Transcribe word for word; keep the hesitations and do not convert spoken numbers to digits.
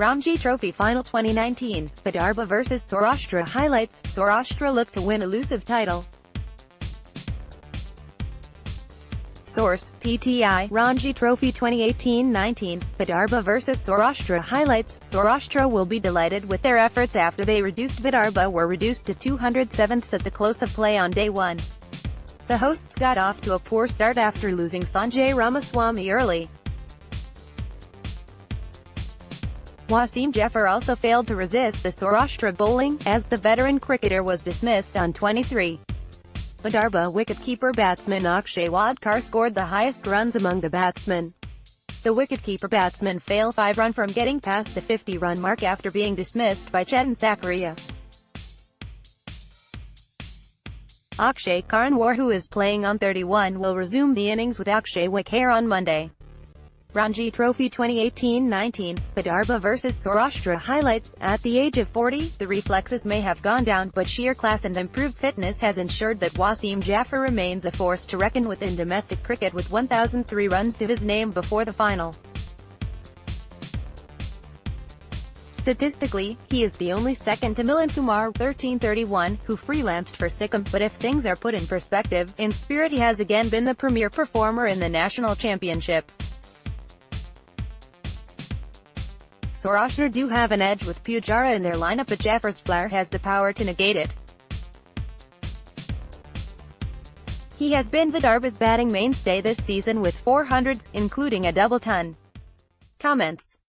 Ranji Trophy Final twenty nineteen, Vidarbha versus Saurashtra highlights. Saurashtra look to win elusive title. Source, P T I, Ranji Trophy twenty eighteen nineteen, Vidarbha versus Saurashtra highlights. Saurashtra will be delighted with their efforts after they reduced Vidarbha were reduced to two hundred sevenths at the close of play on day one. The hosts got off to a poor start after losing Sanjay Ramaswamy early. Wasim Jaffer also failed to resist the Saurashtra bowling, as the veteran cricketer was dismissed on twenty-three. Vidarbha wicketkeeper batsman Akshay Wadkar scored the highest runs among the batsmen. The wicketkeeper batsman fell five run from getting past the fifty run mark after being dismissed by Chetan Sakaria. Akshay Karnwar, who is playing on thirty-one, will resume the innings with Akshay Wickhair on Monday. Ranji Trophy twenty eighteen nineteen, Vidarbha versus Saurashtra highlights. At the age of forty, the reflexes may have gone down, but sheer class and improved fitness has ensured that Wasim Jaffer remains a force to reckon with in domestic cricket, with one thousand three runs to his name before the final. Statistically, he is the only second to Milind Kumar thirteen thirty-one, who freelanced for Sikkim, but if things are put in perspective, in spirit he has again been the premier performer in the national championship. Saurashtra do have an edge with Pujara in their lineup, but Jaffer's flair has the power to negate it. He has been Vidarbha's batting mainstay this season with four hundreds, including a double ton. Comments.